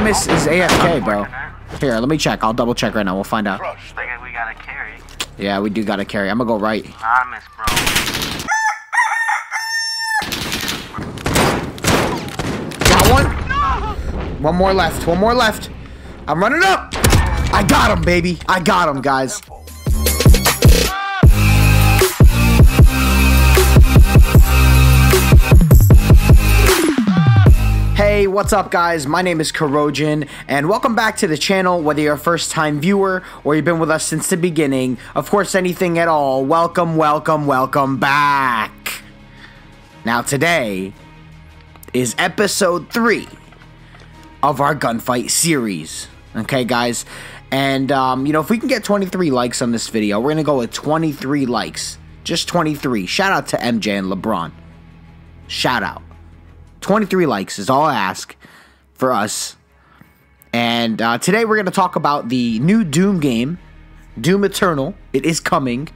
Optimus is AFK, bro. Here, let me check. I'll double check right now. We'll find out. We gotta carry. Yeah, we do gotta carry. I'm gonna go right. Anonymous, bro. Got one. No! One more left. One more left. I'm running up. I got him, baby. I got him, guys. Hey, what's up guys? My name is Corrojin and welcome back to the channel. Whether you're a first time viewer or you've been with us since the beginning, of course anything at all, welcome, welcome, welcome back. Now today is episode 3 of our Gunfight series. Okay guys, and you know, if we can get 23 likes on this video, we're gonna go with 23 likes. Just 23. Shout out to MJ and LeBron. Shout out. 23 likes is all I ask for us. And today we're going to talk about the new Doom game, Doom Eternal. It is coming,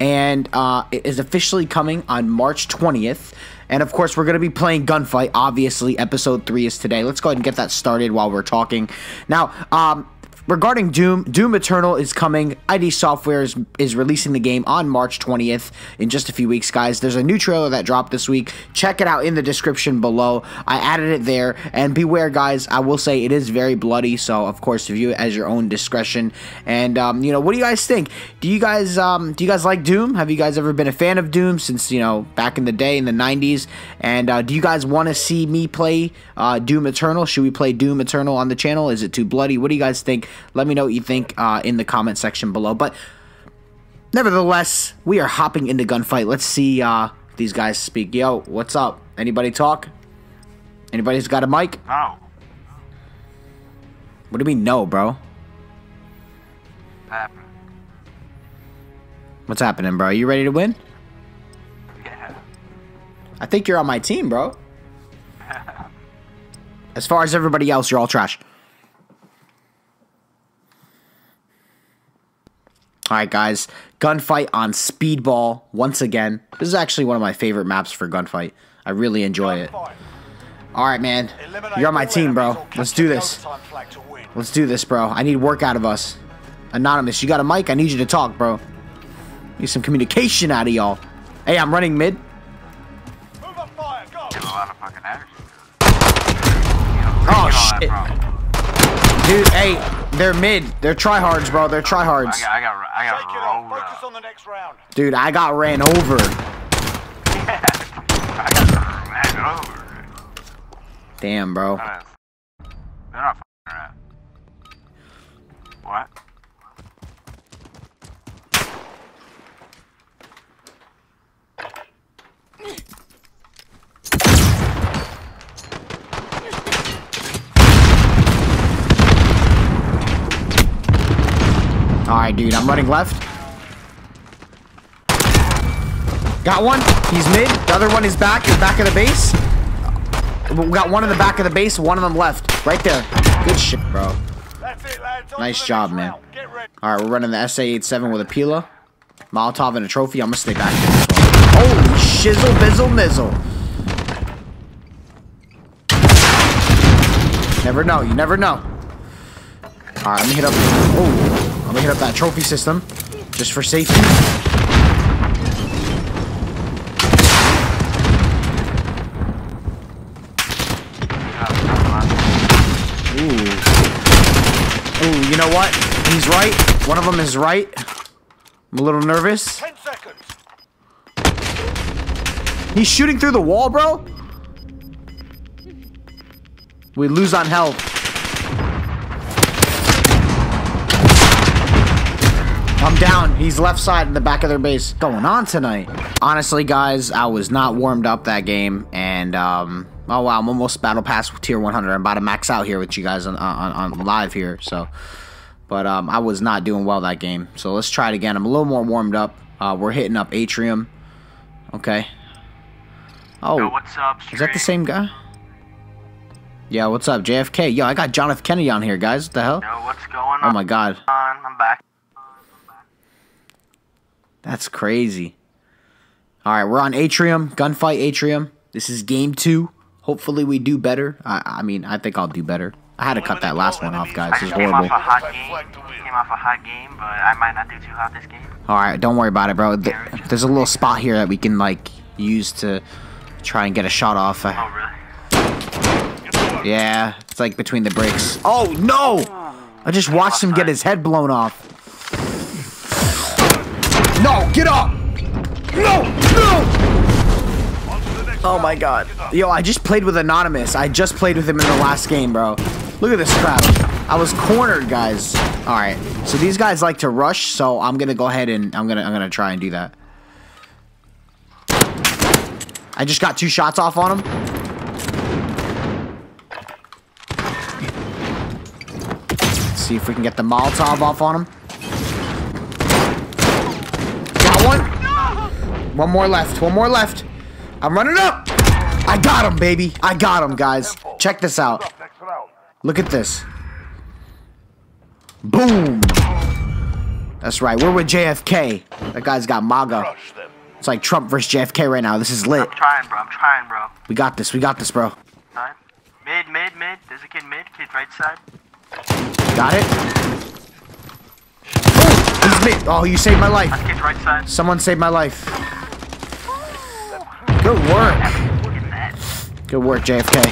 and it is officially coming on March 20th. And of course, we're going to be playing Gunfight. Obviously, episode 3 is today. Let's go ahead and get that started while we're talking. Now, regarding Doom Eternal is coming. ID Software is releasing the game on March 20th in just a few weeks, guys. There's a new trailer that dropped this week. Check it out in the description below. I added it there. And beware, guys, I will say it is very bloody. So, of course, view it as your own discretion. And, you know, what do you guys think? Do you guys like Doom? Have you guys ever been a fan of Doom since, you know, back in the day in the 90s? And do you guys want to see me play Doom Eternal? Should we play Doom Eternal on the channel? Is it too bloody? What do you guys think? Let me know what you think in the comment section below. But nevertheless, we are hopping into Gunfight. Let's see these guys speak. Yo, what's up? Anybody talk? Anybody's got a mic? No. What do we know, bro? What's happening, bro? You ready to win? Yeah. I think you're on my team, bro. As far as everybody else, you're all trash. Alright guys, Gunfight on Speedball once again. This is actually one of my favorite maps for Gunfight. I really enjoy it. Alright man, you're on my team, bro. Let's do this. Let's do this, bro. I need work out of us. Anonymous, you got a mic? I need you to talk, bro. Need some communication out of y'all. Hey, I'm running mid. Oh shit. Dude, hey. They're mid. They're tryhards, bro. They're tryhards. I got dude, I got ran over. Yeah, I got ran over. Damn, bro. They're not fucking around. What? Alright, dude, I'm running left. Got one. He's mid. The other one is back. He's back of the base. We got one in the back of the base. One of them left. Right there. Good shit, bro. That's it, lads. Nice job, man. Alright, we're running the SA87 with a Pila. Molotov and a trophy. I'm going to stay back here as well. Holy shizzle, bizzle, mizzle. Never know. You never know. Alright, let me hit up. Oh. I'm gonna hit up that trophy system, just for safety. Ooh. Ooh, you know what? He's right. One of them is right. I'm a little nervous. 10 seconds. He's shooting through the wall, bro? We lose on health. I'm down. He's left side in the back of their base. Going on tonight. Honestly, guys, I was not warmed up that game, and oh wow, I'm almost battle pass with tier 100. I'm about to max out here with you guys on live here. So, but I was not doing well that game. So let's try it again. I'm a little more warmed up. We're hitting up Atrium. Okay. Oh, yo, what's up, is that the same guy? Yeah, what's up, JFK? Yo, I got John F. Kennedy on here, guys. What the hell? Yo, what's going on? Oh my God. I'm back. That's crazy. All right, we're on Atrium, Gunfight Atrium. This is game 2. Hopefully we do better. I mean, I think I'll do better. I had to cut that last one off, guys. It was horrible. Came off a hot game, but I might not do too hot this game. Alright, don't worry about it, bro. There's a little spot here that we can, like, use to try and get a shot off. Oh, really? Yeah, it's like between the bricks. Oh, no! I just watched him get his head blown off. No, get up! No! No! Oh my god. Yo, I just played with Anonymous. I just played with him in the last game, bro. Look at this crap. I was cornered, guys. Alright. So these guys like to rush, so I'm gonna go ahead and I'm gonna try and do that. I just got 2 shots off on him. Let's see if we can get the Molotov off on him. Got one. One more left. One more left. I'm running up! I got him, baby! I got him, guys. Check this out. Look at this. Boom! That's right. We're with JFK. That guy's got MAGA. It's like Trump versus JFK right now. This is lit. I'm trying, bro. I'm trying, bro. We got this. We got this, bro. Mid, mid, mid. There's a kid mid. Kid right side. Got it? Boom! He's mid. Oh, you saved my life. That kid's right side. Someone saved my life. Good work. Good work, JFK.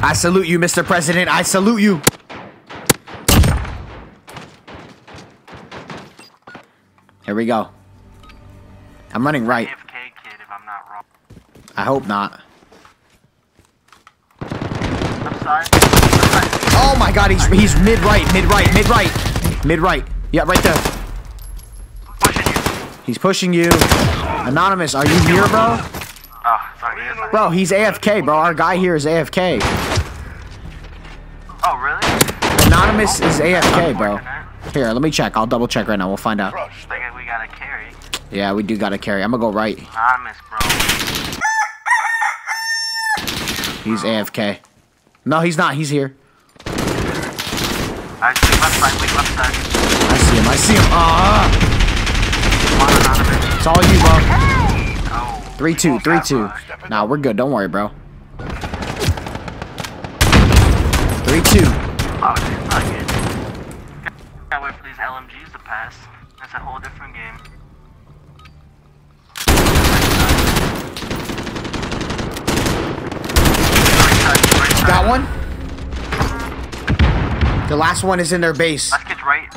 I salute you, Mr. President. I salute you. Here we go. I'm running right. JFK kid, if I'm not wrong. I hope not. I'm sorry. Oh my god, he's mid-right, mid-right, mid-right. Mid-right. Yeah, right there. He's pushing you. Anonymous, are you here, bro? Oh, sorry. Bro, he's AFK, bro. Our guy here is AFK. Oh, really? Anonymous is AFK, bro. Here, let me check. I'll double check right now. We'll find out. We gotta carry. Yeah, we do gotta carry. I'm gonna go right. Anonymous, bro. He's AFK. No, he's not. He's here. I see him. Left side, wait, left side. I see him. I see him. It's all you, bro. 3-2, 3-2. Nah, we're good. Don't worry, bro. 3-2. Gotta wait for these LMGs to pass. That's a whole different game. Got one. The last one is in their base. Let's get right.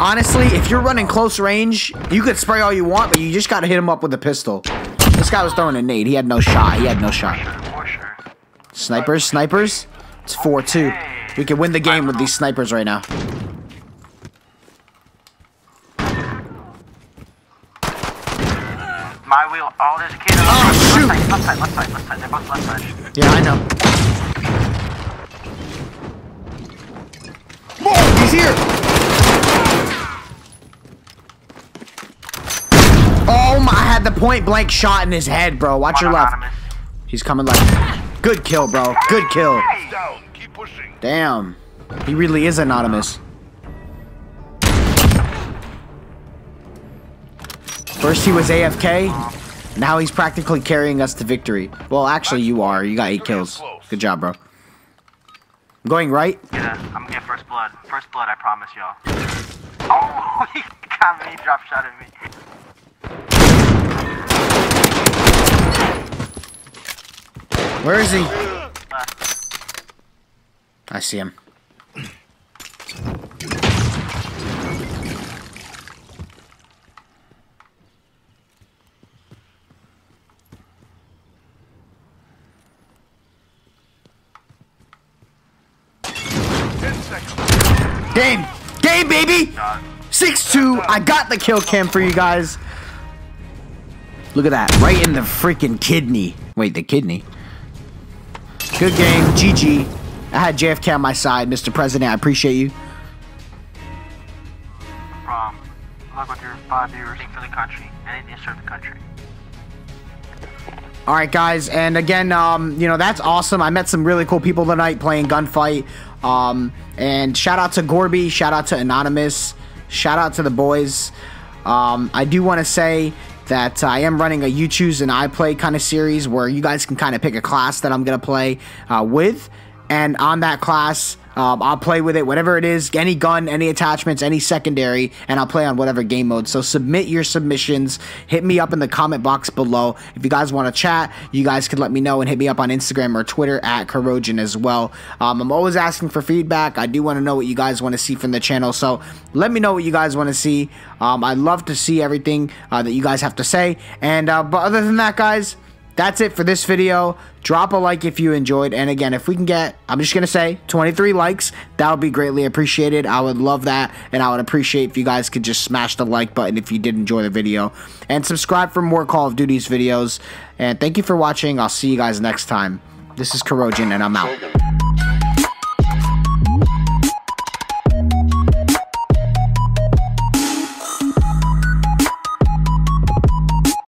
Honestly, if you're running close range, you could spray all you want, but you just gotta hit him up with a pistol. This guy was throwing a nade. He had no shot. He had no shot. Snipers, snipers. It's 4-2. We can win the game with these snipers right now. My wheel. Oh, there's a kid. Oh, shoot! Left side, left side, left side. They're both left side. Yeah, I know. Whoa, he's here! The point blank shot in his head, bro. Watch your left. He's coming left. Good kill, bro. Good kill. Damn. He really is anonymous. First he was AFK. Now he's practically carrying us to victory. Well, actually you are. You got 8 kills. Good job, bro. I'm going right. Yeah, I'm gonna get first blood. First blood, I promise y'all. Oh, he got me. Drop shot at me. Where is he? I see him. Game! Game, baby! 6-2. I got the kill cam for you guys. Look at that. Right in the freaking kidney. Wait, the kidney? Good game, GG. I had JFK on my side, Mr. President. I appreciate you. Look with your 5 viewers for the country. Anything to serve the country. All right, guys, and again, you know, that's awesome. I met some really cool people tonight playing Gunfight. And shout out to Gorby, shout out to Anonymous, shout out to the boys. I do want to say, that I am running a You Choose and I Play kind of series where you guys can kind of pick a class that I'm going to play with. And on that class, I'll play with it, whatever it is, any gun, any attachments, any secondary, and I'll play on whatever game mode. So submit your submissions. Hit me up in the comment box below. If you guys want to chat, you guys could let me know and hit me up on Instagram or Twitter at Corrojin as well. I'm always asking for feedback. I do want to know what you guys want to see from the channel, so let me know what you guys want to see. I'd love to see everything that you guys have to say. And but other than that, guys, that's it for this video. Drop a like if you enjoyed. And again, if we can get, I'm just going to say 23 likes, that would be greatly appreciated. I would love that. And I would appreciate if you guys could just smash the like button if you did enjoy the video. And subscribe for more Call of Duty's videos. And thank you for watching. I'll see you guys next time. This is Corrojin, and I'm out.